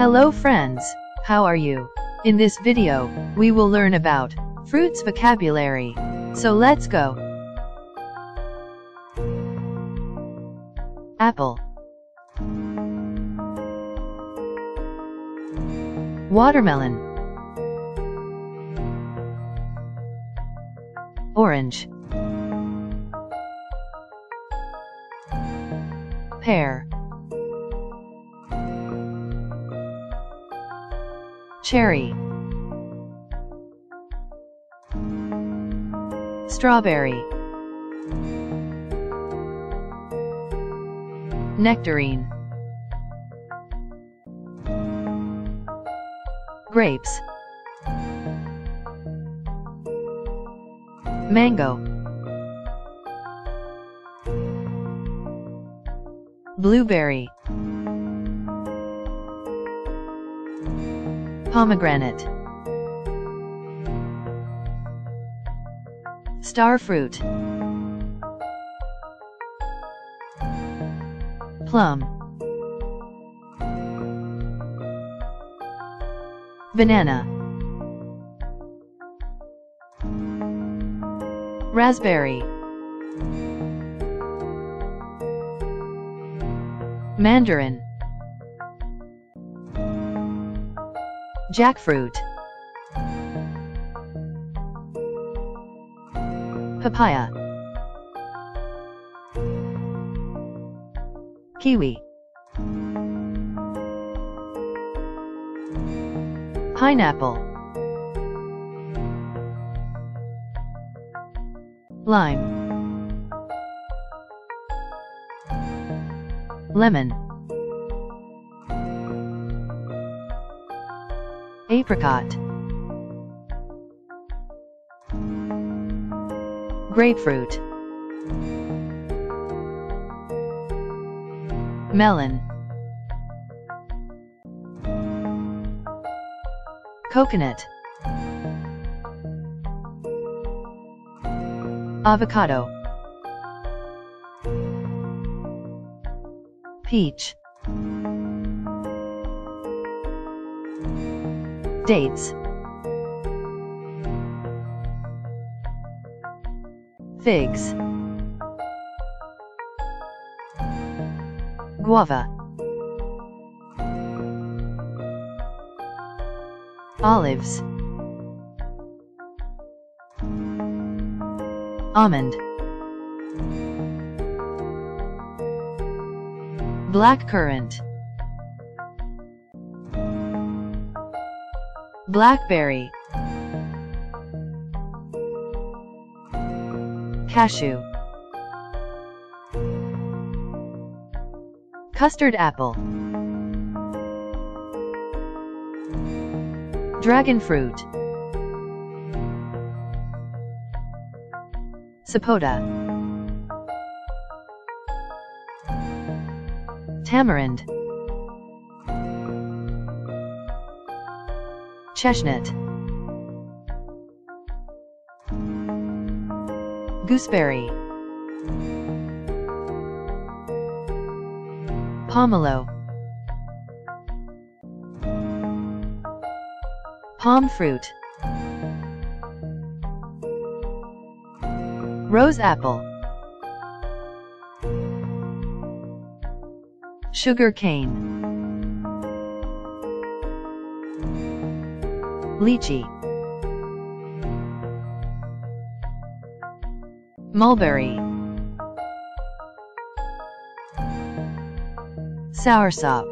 Hello friends, how are you? In this video, we will learn about fruits vocabulary. So let's go. Apple, watermelon, orange, pear, cherry, strawberry, nectarine, grapes, mango, blueberry, pomegranate, star fruit, plum, banana, raspberry, mandarin, jackfruit, papaya, kiwi, pineapple, lime, lemon, apricot, grapefruit, melon, coconut, avocado, peach, dates, figs, guava, olives, almond, blackcurrant, blackberry, cashew, custard apple, dragon fruit, sapota, tamarind, chestnut, gooseberry, pomelo, palm fruit, rose apple, sugar cane, lychee, mulberry, soursop,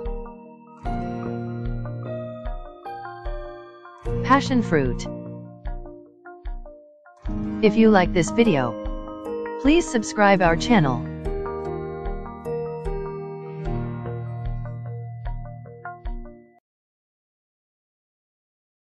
passion fruit. If you like this video, please subscribe our channel.